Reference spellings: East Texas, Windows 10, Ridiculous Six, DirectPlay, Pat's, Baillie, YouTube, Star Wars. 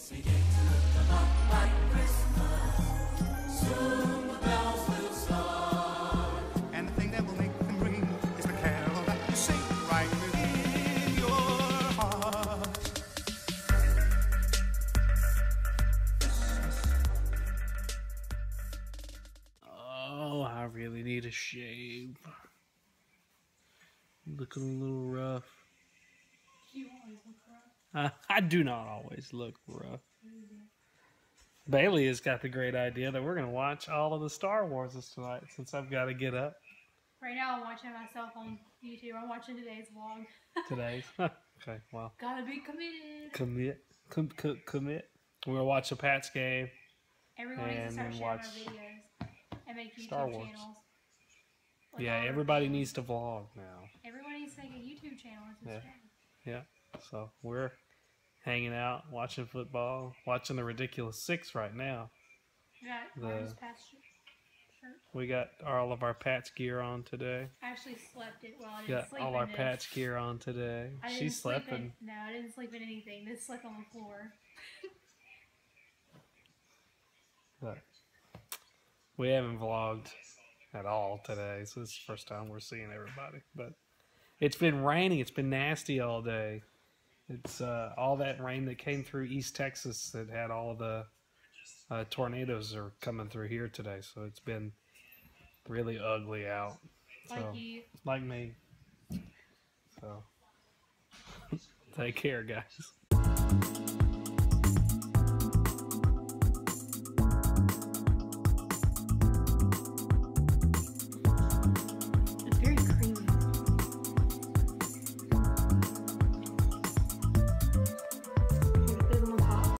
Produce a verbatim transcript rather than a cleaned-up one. It's a gift to look them up like Christmas. Soon the bells will start. And the thing that will make them ring is the carol that you sing right within your heart. Oh, I really need a shave. Looking a little rough. You always look rough. I, I do not always look rough. Mm-hmm. Bailey has got the great idea that we're going to watch all of the Star Wars tonight since I've got to get up. Right now I'm watching myself on YouTube. I'm watching today's vlog. Today's? Okay, well. Gotta be committed. Commit. Com com commit. We're going to watch a Pat's game. Everyone needs to start sharing watch our videos and make YouTube Star Wars. Channels. Like yeah, everybody needs to vlog now. Everybody needs to make a YouTube channel. It's yeah. Channel. Yeah, so we're hanging out, watching football, watching the Ridiculous Six right now. Yeah, the, Pat's shirt. We got all of our Pat's gear on today. I actually slept it while I didn't got sleep all in our it. Pat's gear on today. I didn't she slept in. No, I didn't sleep in anything. This slept on the floor. Look, we haven't vlogged at all today, so this is the first time we're seeing everybody. But it's been raining, it's been nasty all day. It's uh, all that rain that came through East Texas that had all the uh, tornadoes are coming through here today, so it's been really ugly out. So, like you. Like me. So, take care, guys.